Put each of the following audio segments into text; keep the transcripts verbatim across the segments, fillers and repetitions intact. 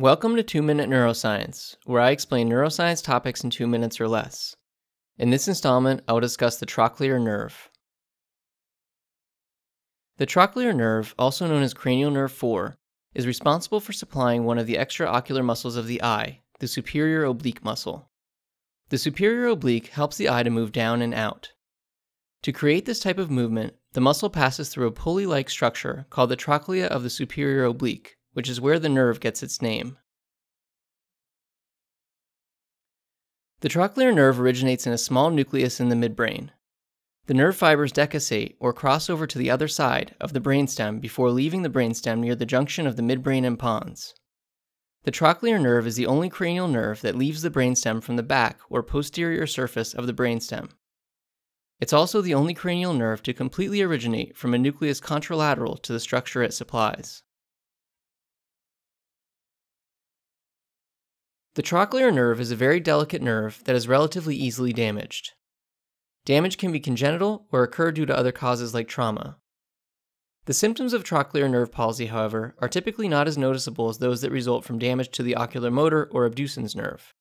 Welcome to two minute Neuroscience, where I explain neuroscience topics in two minutes or less. In this installment, I will discuss the trochlear nerve. The trochlear nerve, also known as cranial nerve four, is responsible for supplying one of the extraocular muscles of the eye, the superior oblique muscle. The superior oblique helps the eye to move down and out. To create this type of movement, the muscle passes through a pulley-like structure called the trochlea of the superior oblique, which is where the nerve gets its name. The trochlear nerve originates in a small nucleus in the midbrain. The nerve fibers decussate, or cross over to the other side, of the brainstem before leaving the brainstem near the junction of the midbrain and pons. The trochlear nerve is the only cranial nerve that leaves the brainstem from the back or posterior surface of the brainstem. It's also the only cranial nerve to completely originate from a nucleus contralateral to the structure it supplies. The trochlear nerve is a very delicate nerve that is relatively easily damaged. Damage can be congenital or occur due to other causes like trauma. The symptoms of trochlear nerve palsy, however, are typically not as noticeable as those that result from damage to the oculomotor or abducens nerve.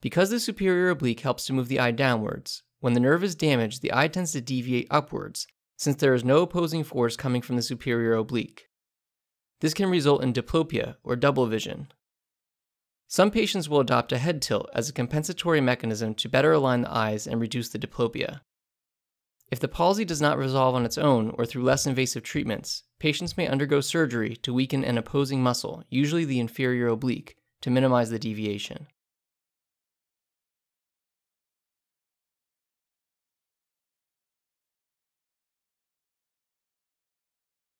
Because the superior oblique helps to move the eye downwards, when the nerve is damaged, the eye tends to deviate upwards, since there is no opposing force coming from the superior oblique. This can result in diplopia, or double vision. Some patients will adopt a head tilt as a compensatory mechanism to better align the eyes and reduce the diplopia. If the palsy does not resolve on its own or through less invasive treatments, patients may undergo surgery to weaken an opposing muscle, usually the inferior oblique, to minimize the deviation.